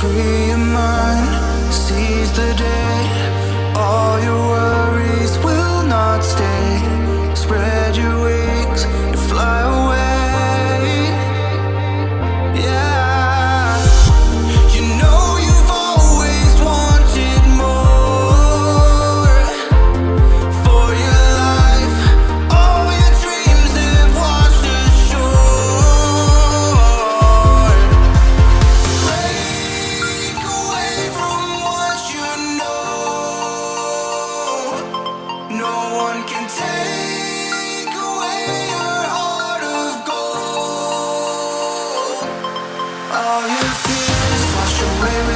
Free your mind, seize the day. All your worries will not stay. Spread your wings and fly away. Yeah, you know you've always wanted more. For your life, all your dreams have washed ashore. Break away from what you know. No one can take your heart of gold. All your fears wash away.